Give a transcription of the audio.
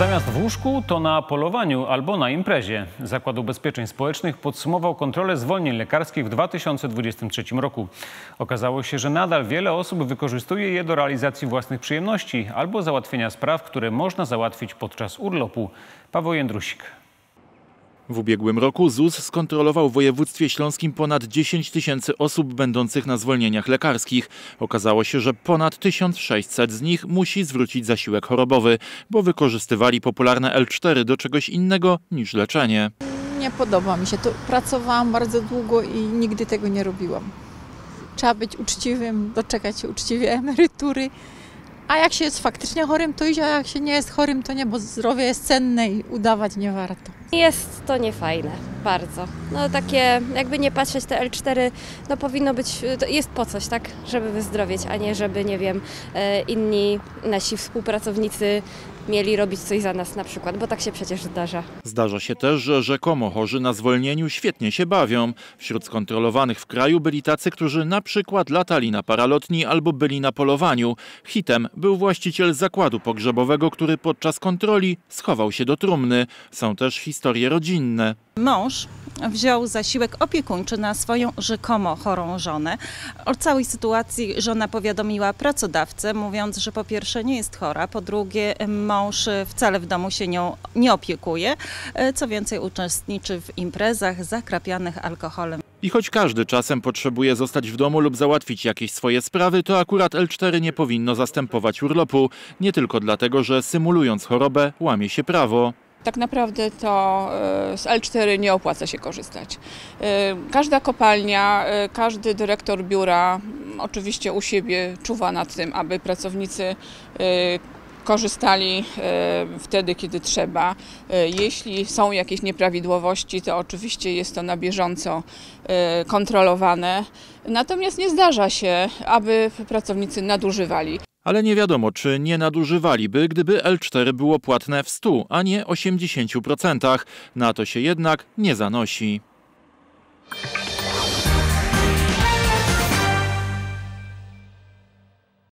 Zamiast w łóżku to na polowaniu albo na imprezie. Zakład Ubezpieczeń Społecznych podsumował kontrolę zwolnień lekarskich w 2023 roku. Okazało się, że nadal wiele osób wykorzystuje je do realizacji własnych przyjemności albo załatwienia spraw, które można załatwić podczas urlopu. Paweł Jędrusik. W ubiegłym roku ZUS skontrolował w województwie śląskim ponad 10 tysięcy osób będących na zwolnieniach lekarskich. Okazało się, że ponad 1600 z nich musi zwrócić zasiłek chorobowy, bo wykorzystywali popularne L4 do czegoś innego niż leczenie. Nie podoba mi się to. Pracowałam bardzo długo i nigdy tego nie robiłam. Trzeba być uczciwym, doczekać się uczciwie emerytury. A jak się jest faktycznie chorym, to iść, a jak się nie jest chorym, to nie, bo zdrowie jest cenne i udawać nie warto. Jest to niefajne, bardzo. No takie, jakby nie patrzeć, te L4, no powinno być, jest po coś, tak, żeby wyzdrowieć, a nie żeby, nie wiem, inni nasi współpracownicy mieli robić coś za nas na przykład, bo tak się przecież zdarza. Zdarza się też, że rzekomo chorzy na zwolnieniu świetnie się bawią. Wśród skontrolowanych w kraju byli tacy, którzy na przykład latali na paralotni albo byli na polowaniu. Hitem był właściciel zakładu pogrzebowego, który podczas kontroli schował się do trumny. Są też historie rodzinne. Mąż wziął zasiłek opiekuńczy na swoją rzekomo chorą żonę. O całej sytuacji żona powiadomiła pracodawcę, mówiąc, że po pierwsze nie jest chora, po drugie mąż wcale w domu się nią nie opiekuje, co więcej uczestniczy w imprezach zakrapianych alkoholem. I choć każdy czasem potrzebuje zostać w domu lub załatwić jakieś swoje sprawy, to akurat L4 nie powinno zastępować urlopu. Nie tylko dlatego, że symulując chorobę łamie się prawo. Tak naprawdę to z L4 nie opłaca się korzystać. Każda kopalnia, każdy dyrektor biura oczywiście u siebie czuwa nad tym, aby pracownicy korzystali wtedy, kiedy trzeba. Jeśli są jakieś nieprawidłowości, to oczywiście jest to na bieżąco kontrolowane. Natomiast nie zdarza się, aby pracownicy nadużywali. Ale nie wiadomo, czy nie nadużywaliby, gdyby L4 było płatne w 100%, a nie 80%. Na to się jednak nie zanosi.